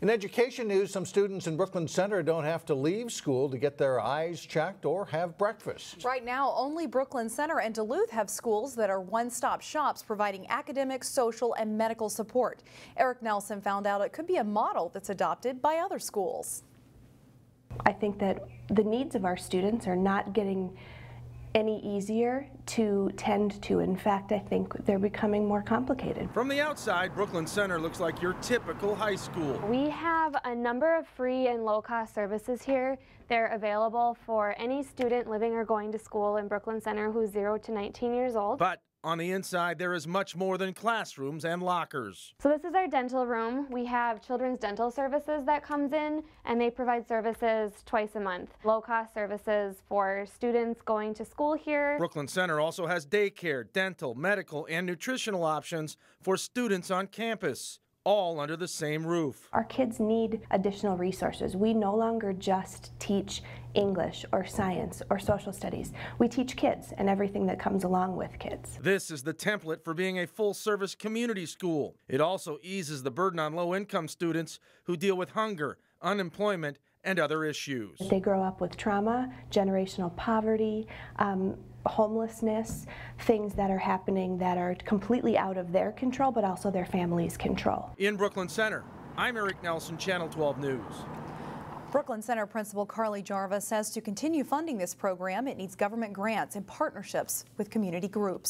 In education news, some students in Brooklyn Center don't have to leave school to get their eyes checked or have breakfast. Right now, only Brooklyn Center and Duluth have schools that are one-stop shops providing academic, social, and medical support. Eric Nelson found out it could be a model that's adopted by other schools. I think that the needs of our students are not getting any easier to tend to. In fact, I think they're becoming more complicated. From the outside, Brooklyn Center looks like your typical high school. We have a number of free and low-cost services here. They're available for any student living or going to school in Brooklyn Center who's 0 to 19 years old. But on the inside, there is much more than classrooms and lockers. So this is our dental room. We have children's dental services that comes in, and they provide services twice a month. Low-cost services for students going to school here. Brooklyn Center also has daycare, dental, medical, and nutritional options for students on campus, all under the same roof. Our kids need additional resources. We no longer just teach English or science or social studies. We teach kids and everything that comes along with kids. This is the template for being a full-service community school. It also eases the burden on low-income students who deal with hunger, unemployment, and other issues. They grow up with trauma, generational poverty, homelessness, things that are happening that are completely out of their control, but also their family's control. In Brooklyn Center, I'm Eric Nelson, Channel 12 News. Brooklyn Center Principal Carly Jarva says to continue funding this program, it needs government grants and partnerships with community groups.